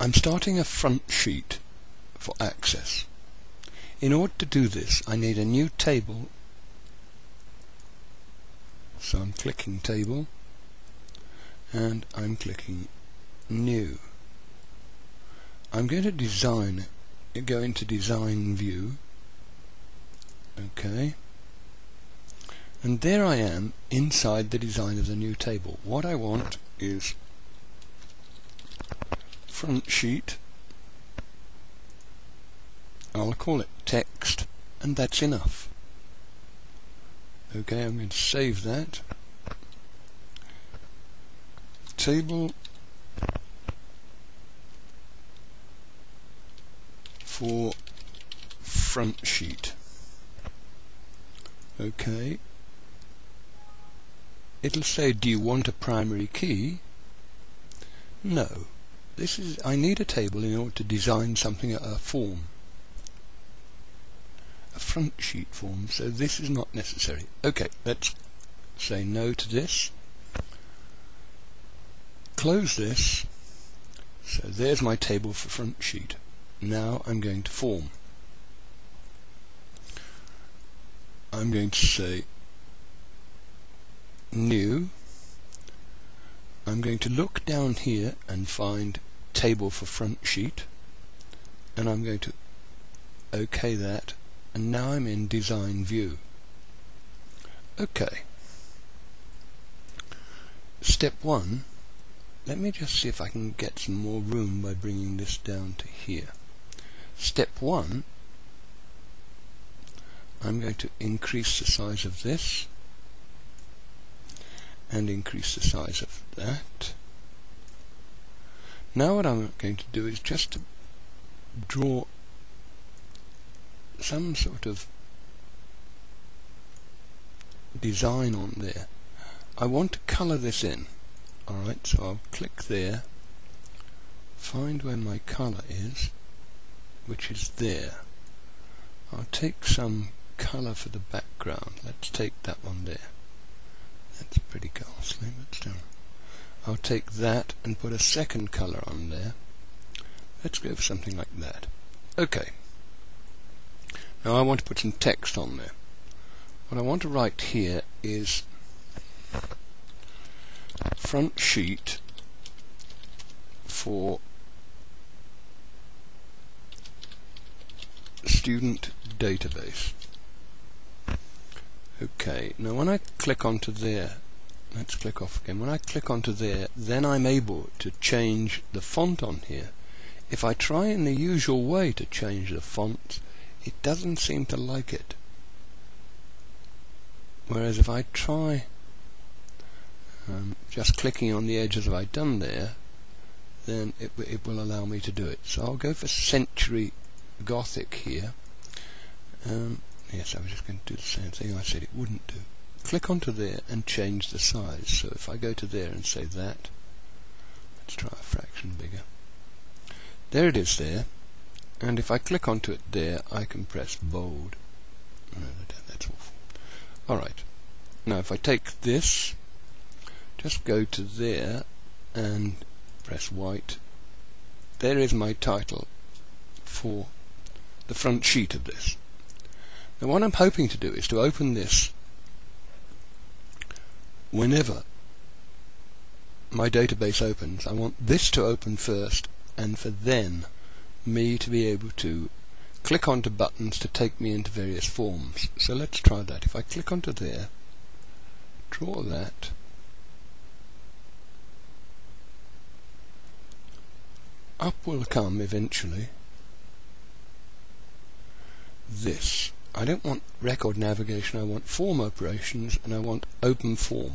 I'm starting a front sheet for access. In order to do this, I need a new table. So I'm clicking table and I'm clicking new. I'm going to design it, go into design view. Okay. And there I am inside the design of the new table. What I want is front sheet. I'll call it text, and that's enough. Okay, I'm going to save that. Table for front sheet. Okay. It'll say, do you want a primary key? No. This is, I need a table in order to design something, a form. A front sheet form, so this is not necessary. Okay, let's say no to this. Close this. So there's my table for front sheet. Now I'm going to form. I'm going to say new. I'm going to look down here and find table for front sheet, and I'm going to OK that, and now I'm in design view. Okay. Step 1. Let me just see if I can get some more room by bringing this down to here. Step 1. I'm going to increase the size of this and increase the size of that. Now what I'm going to do is just to draw some sort of design on there. I want to colour this in. Alright, so I'll click there, find where my colour is, which is there. I'll take some colour for the background. Let's take that one there. That's pretty ghastly, but still. I'll take that and put a second colour on there. Let's go for something like that. Okay. Now I want to put some text on there. What I want to write here is front sheet for student database. Okay, now when I click onto there, let's click off again. When I click onto there, then I'm able to change the font on here. If I try in the usual way to change the font, it doesn't seem to like it. Whereas if I try just clicking on the edge as I've done there, then it will allow me to do it. So I'll go for Century Gothic here. Yes, I was just going to do the same thing I said it wouldn't do. Click onto there and change the size. So if I go to there and say that, let's try a fraction bigger. There it is there. And if I click onto it there, I can press bold. No, that's awful. Alright. Now if I take this, just go to there and press white. There is my title for the front sheet of this. Now what I'm hoping to do is to open this whenever my database opens. I want this to open first, and for then me to be able to click onto buttons to take me into various forms. So let's try that. If I click onto there, draw that, up will come eventually this. I don't want record navigation, I want form operations, and I want open form.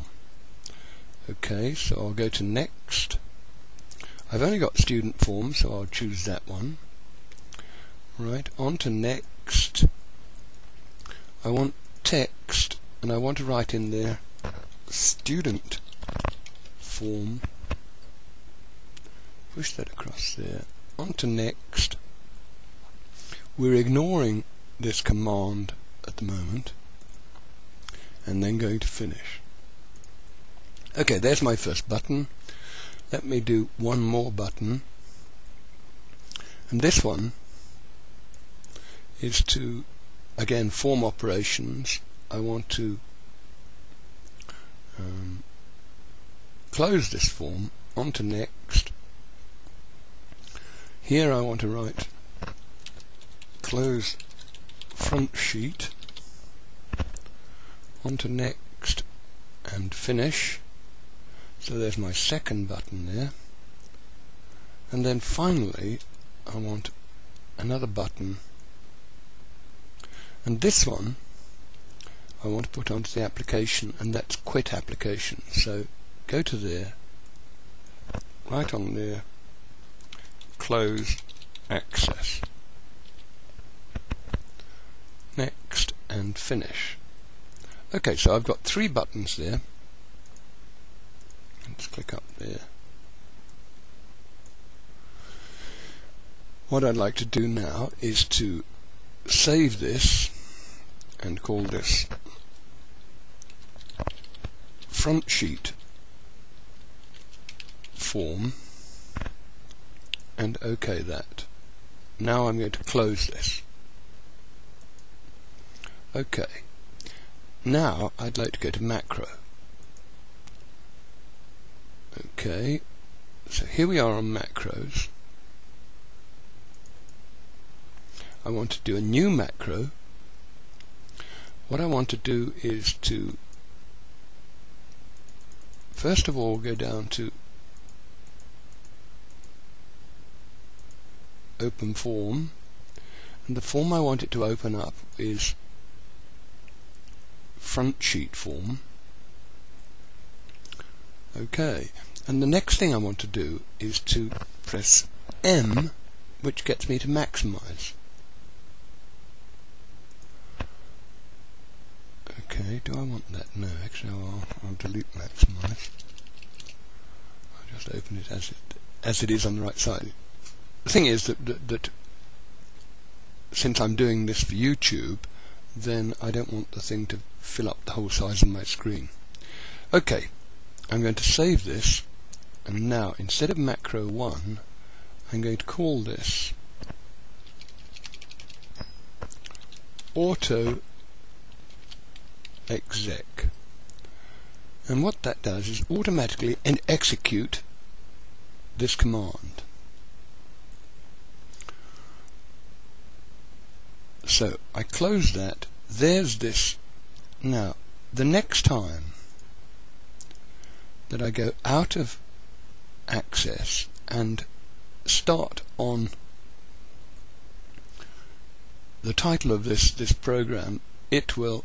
Okay, so I'll go to next. I've only got student form, so I'll choose that one. Right, on to next. I want text, and I want to write in there student form. Push that across there. On to next. We're ignoring this command at the moment, and then going to finish. Okay, there's my first button. Let me do one more button. And this one is to, again, form operations. I want to close this form, on to next. Here I want to write close front sheet, on to next and finish. So there's my second button there. And then finally I want another button, and this one I want to put onto the application, and that's quit application. So go to there, right on there, close access, next and finish. Okay, so I've got three buttons there. Let's click up there. What I'd like to do now is to save this and call this Front Sheet Form and OK that. Now I'm going to close this. OK. Now I'd like to go to macro. OK. So here we are on macros. I want to do a new macro. What I want to do is to first of all go down to open form, and the form I want it to open up is Front Sheet Form. Okay, and the next thing I want to do is to press M, which gets me to maximize. Okay, do I want that? No, actually I'll delete maximize. I'll just open it as it is on the right side. The thing is that since I'm doing this for YouTube, then I don't want the thing to fill up the whole size of my screen. Okay, I'm going to save this, and now instead of macro 1, I'm going to call this auto exec, and what that does is automatically execute this command. So I close that. There's this. Now the next time that I go out of access and start on the title of this program, it will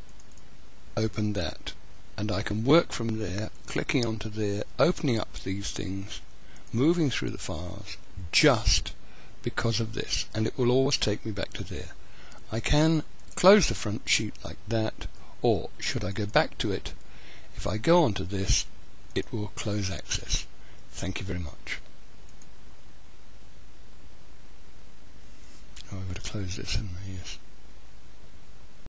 open that, and I can work from there, clicking onto there, opening up these things, moving through the files just because of this, and it will always take me back to there. I can close the front sheet like that, or should I go back to it, if I go onto this, it will close access. Thank you very much. Oh, I've got to close this, haven't I? Yes.